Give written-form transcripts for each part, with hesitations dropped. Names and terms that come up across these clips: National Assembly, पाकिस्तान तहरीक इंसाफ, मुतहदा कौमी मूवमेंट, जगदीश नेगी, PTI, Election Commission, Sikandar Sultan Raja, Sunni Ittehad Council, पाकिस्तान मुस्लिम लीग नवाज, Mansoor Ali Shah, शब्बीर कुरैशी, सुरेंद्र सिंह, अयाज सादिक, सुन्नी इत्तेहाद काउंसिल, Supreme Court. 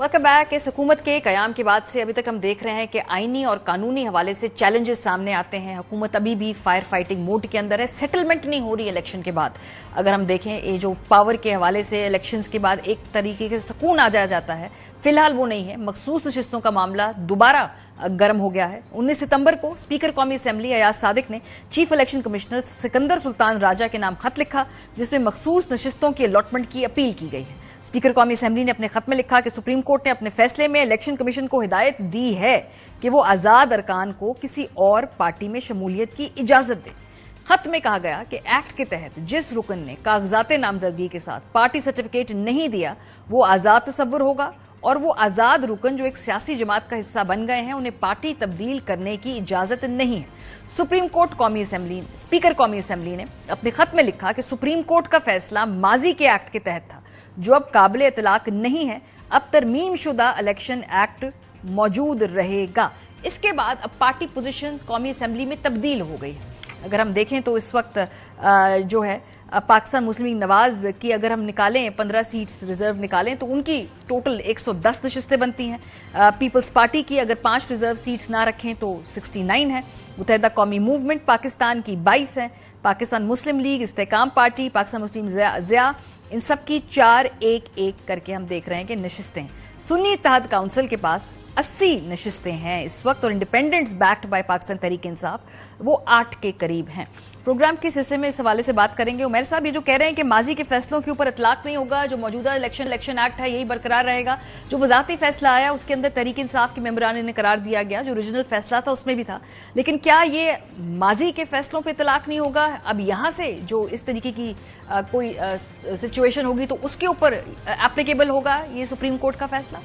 Welcome back. इस हुकूमत के कयाम के बाद से अभी तक हम देख रहे हैं कि आईनी और कानूनी हवाले से चैलेंजेस सामने आते हैं। हुकूमत अभी भी फायर फाइटिंग मोड के अंदर है, सेटलमेंट नहीं हो रही इलेक्शन के बाद। अगर हम देखें ये जो पावर के हवाले से इलेक्शंस के बाद एक तरीके का सुकून आ जाया जाता है, फिलहाल वो नहीं है। मखसूस नशिस्तों का मामला दोबारा गर्म हो गया है। 19 सितंबर को स्पीकर कौमी असेंबली अयाज सादिक ने chief election commissioner Sikandar Sultan Raja के नाम खत लिखा, जिसमें मखसूस नशिस्तों की अलॉटमेंट की अपील की गई है। स्पीकर कौमी असेंबली ने अपने खत में लिखा कि सुप्रीम कोर्ट ने अपने फैसले में इलेक्शन कमीशन को हिदायत दी है कि वो आजाद अरकान को किसी और पार्टी में शमूलियत की इजाजत दे। खत में कहा गया कि एक्ट के तहत जिस रुकन ने कागजात नामजदगी के साथ पार्टी सर्टिफिकेट नहीं दिया वो आजाद तस्वर होगा, और वो आजाद रुकन जो एक सियासी जमात का हिस्सा बन गए हैं उन्हें पार्टी तब्दील करने की इजाजत नहीं है। सुप्रीम कोर्ट कौमी असेंबली स्पीकर कौमी असेंबली ने अपने खत में लिखा कि सुप्रीम कोर्ट का फैसला माजी के एक्ट के तहत था जो अब काबिल इतलाक नहीं है। अब तरमीम शुदा इलेक्शन एक्ट मौजूद रहेगा। इसके बाद अब पार्टी पोजीशन कौमी असेंबली में तब्दील हो गई है। अगर हम देखें तो इस वक्त जो है पाकिस्तान मुस्लिम लीग नवाज की अगर हम निकालें 15 सीट्स रिजर्व निकालें तो उनकी टोटल 110 नशिस्तें बनती हैं। पीपल्स पार्टी की अगर 5 रिजर्व सीट्स ना रखें तो 69 है। मुतहदा कौमी मूवमेंट पाकिस्तान की 22 है। पाकिस्तान मुस्लिम लीग इस्तेकाम पार्टी पाकिस्तान मुस्लिम ज़िया इन सब की 4-1-1 करके हम देख रहे हैं कि नशिस्तें। सुन्नी इत्तेहाद काउंसिल के पास 80 नशिस्तें हैं इस वक्त, और independence backed by पाकिस्तान तहरीक इंसाफ वो 8 के करीब हैं। प्रोग्राम के हिस्से में इस हवाले से बात करेंगे। उमर साहब, ये जो कह रहे हैं कि माजी के फैसलों के ऊपर इतलाक नहीं होगा, जो मौजूदा इलेक्शन एक्ट है यही बरकरार रहेगा। जो वजाती फैसला आया उसके अंदर तहरीक इंसाफ के मेम्बरान ने करार दिया गया, जो ओरिजिनल फैसला था उसमें भी था, लेकिन क्या ये माजी के फैसलों पर इतलाक नहीं होगा? अब यहाँ से जो इस तरीके की कोई सिचुएशन होगी तो उसके ऊपर एप्लीकेबल होगा ये सुप्रीम कोर्ट का फैसला?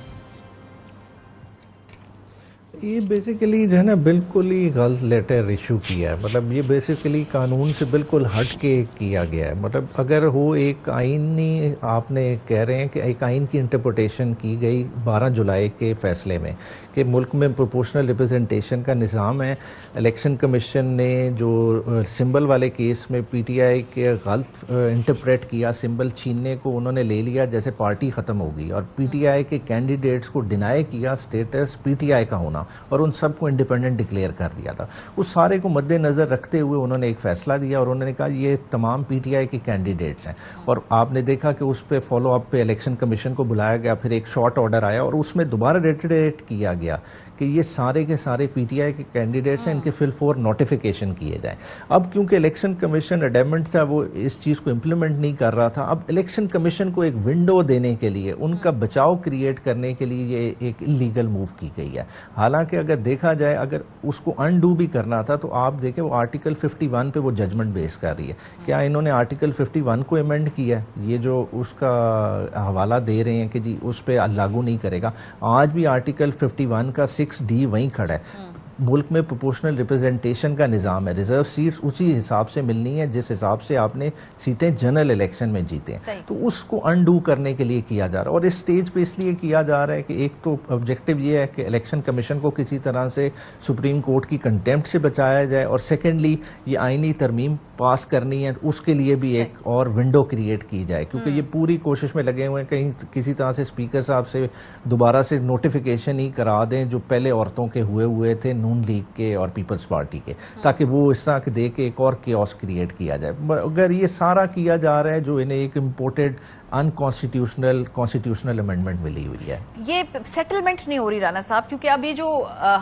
ये बेसिकली जो है ना बिल्कुल ही गलत लेटर इशू किया है। मतलब ये बेसिकली कानून से बिल्कुल हट के किया गया है। मतलब अगर वो एक आइनी आपने कह रहे हैं कि एक आइन की इंटरप्रटेशन की गई 12 जुलाई के फैसले में कि मुल्क में प्रोपोर्शनल रिप्रेजेंटेशन का निज़ाम है। इलेक्शन कमीशन ने जो सिंबल वाले केस में पीटीआई के गलत इंटरप्रेट किया, सिंबल छीनने को उन्होंने ले लिया जैसे पार्टी ख़त्म होगी, और पीटीआई के कैंडिडेट्स को डिनाई किया स्टेटस पीटीआई का होना और उन सबको इंडिपेंडेंट डिक्लेयर कर दिया था। उस सारे को मद्देनजर रखते हुए उन्होंने एक फैसला दिया और उन्होंने कहा ये तमाम पीटीआई के कैंडिडेट्स हैं, और आपने देखा कि उस पे फॉलो अप पे इलेक्शन कमीशन को बुलाया गया, फिर एक शॉर्ट ऑर्डर आया और उसमें दोबारा रेटिडेट किया गया कि ये सारे के सारे पीटीआई के कैंडिडेट्स हैं, इनके फिल फॉर नोटिफिकेशन किए जाए। अब क्योंकि इलेक्शन कमीशन अडेमेंट था, वो इस चीज़ को इम्प्लीमेंट नहीं कर रहा था। अब इलेक्शन कमीशन को एक विंडो देने के लिए, उनका बचाव क्रिएट करने के लिए ये एक इलीगल मूव की गई है। हालांकि अगर देखा जाए अगर उसको अनडू भी करना था तो आप देखें वो आर्टिकल 51 पे वो जजमेंट बेस कर रही है। क्या इन्होंने आर्टिकल 51 को अमेंड किया है? ये जो उसका हवाला दे रहे हैं कि जी उस पर लागू नहीं करेगा, आज भी आर्टिकल 51 का 6D वहीं खड़ा है। मुल्क में प्रोपोर्शनल रिप्रेजेंटेशन का निज़ाम है, रिजर्व सीट्स उसी हिसाब से मिलनी है जिस हिसाब से आपने सीटें जनरल इलेक्शन में जीते हैं, तो उसको अनडू करने के लिए किया जा रहा है। और इस स्टेज पे इसलिए किया जा रहा है कि एक तो ऑब्जेक्टिव ये है कि इलेक्शन कमीशन को किसी तरह से सुप्रीम कोर्ट की कंटेम्प्ट से बचाया जाए, और सेकेंडली ये आइनी तरमीम पास करनी है तो उसके लिए भी एक और विंडो क्रिएट की जाए, क्योंकि ये पूरी कोशिश में लगे हुए हैं कहीं किसी तरह से स्पीकर साहब से दोबारा से नोटिफिकेशन ही करा दें जो पहले औरतों के हुए थे नून लीग के और पीपल्स पार्टी के, ताकि वो इस तरह के दे के एक और केओस क्रिएट किया जाए। अगर ये सारा किया जा रहा है जो इन्हें एक इम्पोर्टेड अनकॉन्स्टिट्यूशनल कॉन्स्टिट्यूशनल अमेंडमेंट मिली हुई है, ये सेटलमेंट नहीं हो रही राणा साहब, क्योंकि अब ये जो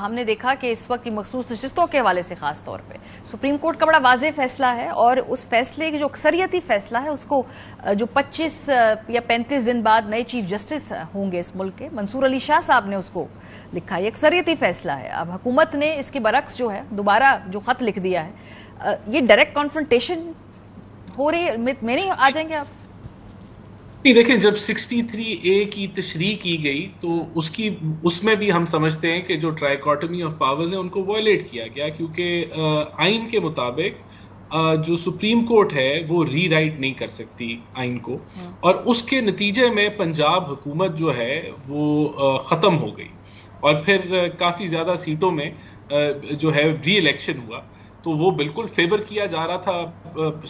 हमने देखा कि इस वक्त की मखसूस नशिस्तों के हवाले से खास तौर पे सुप्रीम कोर्ट का बड़ा वाज़ेह फैसला है, और उस फैसले की जो अक्सरियती फैसला है उसको जो 25 या 35 दिन बाद नए चीफ जस्टिस होंगे इस मुल्क के, मंसूर अली शाह साहब ने उसको लिखा, ये अक्सरियती फैसला है। अब हुकूमत ने इसके बरक्स जो है दोबारा जो खत लिख दिया है, ये डायरेक्ट कॉन्फ्रंटेशन हो रही है में नहीं आ जाएंगे आप? नहीं, देखिए जब 63A की तशरीह की गई तो उसकी उसमें भी हम समझते हैं कि जो ट्राइकोटमी ऑफ पावर्स है उनको वायलेट किया गया, क्योंकि आइन के मुताबिक जो सुप्रीम कोर्ट है वो रीराइट नहीं कर सकती आइन को, और उसके नतीजे में पंजाब हुकूमत जो है वो ख़त्म हो गई, और फिर काफ़ी ज़्यादा सीटों में जो है री इलेक्शन हुआ, तो वो बिल्कुल फेवर किया जा रहा था,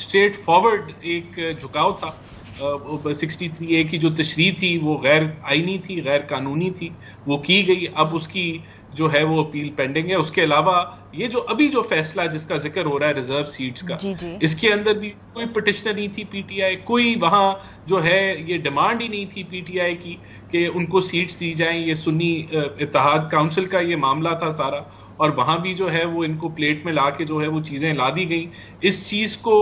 स्ट्रेट फॉरवर्ड एक झुकाव था। 63A की जो तशरीह थी वो गैर आइनी थी, गैर कानूनी थी, वो की गई। अब उसकी जो है वो अपील पेंडिंग है। उसके अलावा ये जो अभी जो फैसला जिसका जिक्र हो रहा है रिजर्व सीट्स का, इसके अंदर भी कोई पिटिशनर नहीं थी पीटीआई, कोई वहाँ जो है ये डिमांड ही नहीं थी पीटीआई की कि उनको सीट्स दी जाएं। ये सुन्नी इत्तेहाद काउंसिल का ये मामला था सारा, और वहाँ भी जो है वो इनको प्लेट में ला के जो है वो चीज़ें ला दी गई। इस चीज़ को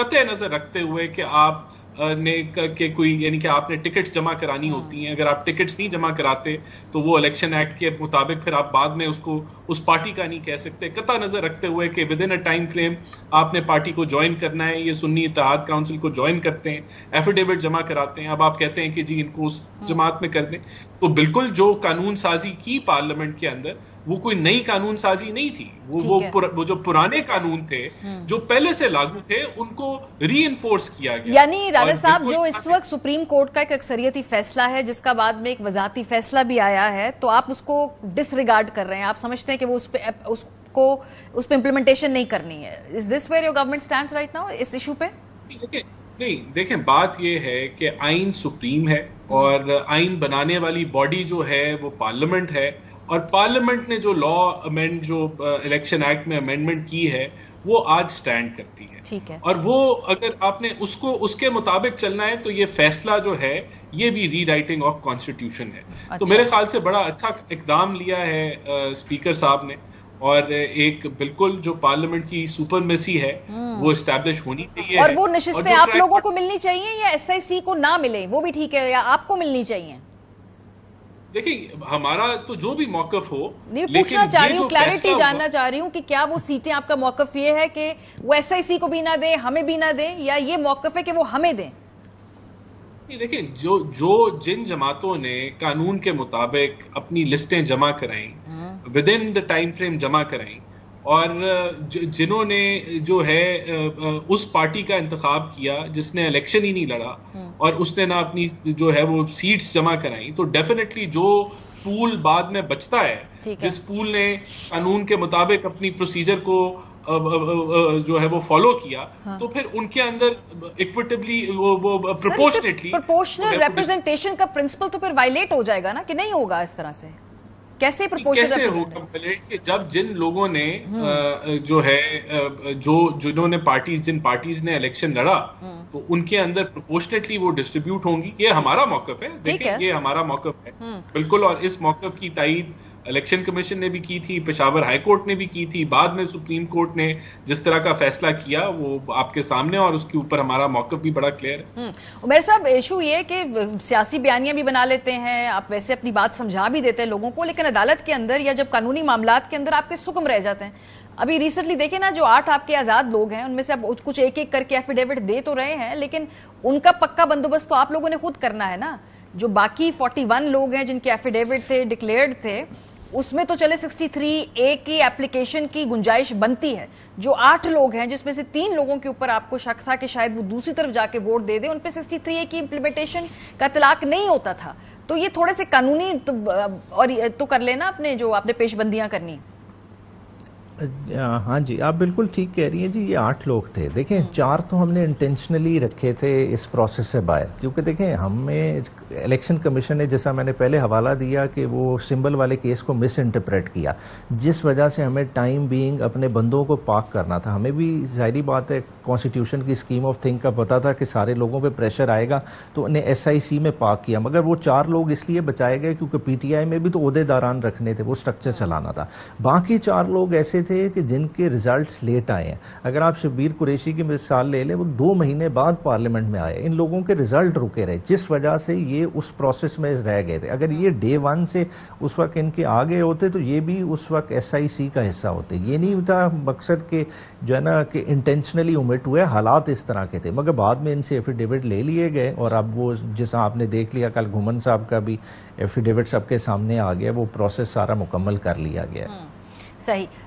कतई नज़र रखते हुए कि आप ने के कोई यानी कि आपने टिकट्स जमा करानी होती हैं, अगर आप टिकट्स नहीं जमा कराते तो वो इलेक्शन एक्ट के मुताबिक फिर आप बाद में उसको उस पार्टी का नहीं कह सकते। कतई नज़र रखते हुए कि within a time frame आपने पार्टी को ज्वाइन करना है। ये सुन्नी इत्तेहाद काउंसिल को ज्वाइन करते हैं, एफिडेविट जमा कराते हैं, अब आप कहते हैं कि जी इनको उस जमात में कर दें। तो बिल्कुल जो कानून साजी की पार्लियामेंट के अंदर वो कोई नई कानून साजी नहीं थी, वो जो पुराने कानून थे जो पहले से लागू थे उनको रीइंफोर्स किया गया। यानी राजा साहब जो इस वक्त सुप्रीम कोर्ट का एक अक्सरियती फैसला है जिसका बाद में एक वजाती फैसला भी आया है, तो आप उसको डिसरिगार्ड कर रहे हैं, आप समझते हैं कि वो उस पे इम्प्लीमेंटेशन नहीं करनी है। Is this where your government stands right now इस इशू पे? नहीं देखें, बात यह है कि आइन सुप्रीम है और आइन बनाने वाली बॉडी जो है वो पार्लियामेंट है, और पार्लियामेंट ने जो लॉ अमेंड जो इलेक्शन एक्ट में अमेंडमेंट की है वो आज स्टैंड करती है। ठीक है, और वो अगर आपने उसको उसके मुताबिक चलना है तो ये फैसला जो है ये भी रीराइटिंग ऑफ कॉन्स्टिट्यूशन है। अच्छा। तो मेरे ख्याल से बड़ा अच्छा इकदाम लिया है स्पीकर साहब ने, और एक बिल्कुल जो पार्लियामेंट की सुपरमेसी है वो इस्टेब्लिश होनी चाहिए, और वो नशिस्तें आप लोगों को मिलनी चाहिए या SIC को ना मिले वो भी ठीक है, या आपको मिलनी चाहिए? देखिए हमारा तो जो भी मौकफ हो, नहीं पूछना चाह रही हूँ, क्लैरिटी जानना चाह रही हूँ कि क्या वो सीटें, आपका मौकफ ये है कि वो SIC को भी ना दें, हमें भी ना दें, या ये मौकफ है कि वो हमें दें? देखिए जिन जमातों ने कानून के मुताबिक अपनी लिस्टें जमा कराई, within the time frame जमा कराई, और जिन्होंने जो है उस पार्टी का इंतखाब किया जिसने इलेक्शन ही नहीं लड़ा और उसने ना अपनी जो है वो सीट्स जमा कराई, तो डेफिनेटली जो पूल बाद में बचता है, जिस पूल ने कानून के मुताबिक अपनी प्रोसीजर को जो है वो फॉलो किया, तो फिर उनके अंदर इक्विटेबली वो प्रोपोर्शनल रिप्रेजेंटेशन का प्रिंसिपल तो फिर वायलेट हो जाएगा ना, कि नहीं होगा इस तरह से? कैसे होगा कि जब जिन लोगों ने जो है जो जिन्होंने जिन पार्टीज ने इलेक्शन लड़ा तो उनके अंदर प्रोपोर्शनेटली वो डिस्ट्रीब्यूट होंगी। ये हमारा मौकफ है, देखिए ये हमारा मौकफ है बिल्कुल, और इस मौकफ की तायीद इलेक्शन कमीशन ने भी की थी, पेशावर हाई कोर्ट ने भी की थी, बाद में सुप्रीम कोर्ट ने जिस तरह का फैसला किया वो आपके सामने, और उसके ऊपर हमारा मौकफ भी बड़ा क्लियर है। उमेर साहब, इशू ये कि सियासी बयानियां भी बना लेते हैं आप, वैसे अपनी बात समझा भी देते हैं लोगों को, लेकिन अदालत के अंदर या जब कानूनी मामलात के अंदर आपके सुकम रह जाते हैं। अभी रिसेंटली देखे ना, जो 8 आपके आजाद लोग हैं उनमें से अब कुछ एक एक करके एफिडेविट दे तो रहे हैं, लेकिन उनका पक्का बंदोबस्त तो आप लोगों ने खुद करना है ना। जो बाकी 41 लोग हैं जिनके एफिडेविट थे, डिक्लेयर्ड थे, उसमें तो चले 63A की एप्लीकेशन की गुंजाइश बनती है। जो 8 लोग हैं जिसमें से 3 लोगों के ऊपर आपको शक था कि शायद वो दूसरी तरफ जाके वोट दे दें, उन पे 63A की इम्प्लीमेंटेशन का तलाक नहीं होता था, तो ये थोड़े से कानूनी तो कर लेना अपने जो आपने पेशबंदियां करनी। हाँ जी, आप बिल्कुल ठीक कह रही हैं जी। ये 8 लोग थे, देखें 4 तो हमने इंटेंशनली रखे थे इस प्रोसेस से बाहर, क्योंकि देखें हमें इलेक्शन कमीशन ने, जैसा मैंने पहले हवाला दिया, कि वो सिंबल वाले केस को मिस इंटरप्रेट किया, जिस वजह से हमें टाइम बीइंग अपने बंदों को पाक करना था। हमें भी जाहिर बात है कॉन्स्टिट्यूशन की स्कीम ऑफ थिंग का पता था कि सारे लोगों पर प्रेशर आएगा, तो उन्हें SIC में पाक किया, मगर वो 4 लोग इसलिए बचाए गए क्योंकि PTI में भी तो ओहदेदारान रखने थे, वो स्ट्रक्चर चलाना था। बाकी 4 लोग ऐसे थे कि जिनके रिजल्ट्स लेट आए हैं। अगर आप शब्बीर कुरैशी की मिसाल ले लें, वो 2 महीने बाद पार्लियामेंट में आए, इन लोगों के रिजल्ट रुके रहे, जिस वजह से ये उस प्रोसेस में रह गए थे। अगर ये day 1 से उस वक्त इनके आगे होते तो ये भी उस वक्त SIC का हिस्सा होते। ये नहीं था मकसद के जो है ना कि इंटेंशनली उमिट हुए, हालात इस तरह के थे, मगर बाद में इनसे एफिडेविट ले लिए गए, और अब वो जैसा आपने देख लिया, कल घुमन साहब का भी एफिडेविट सबके सामने आ गया, वो प्रोसेस सारा मुकम्मल कर लिया गया। सही।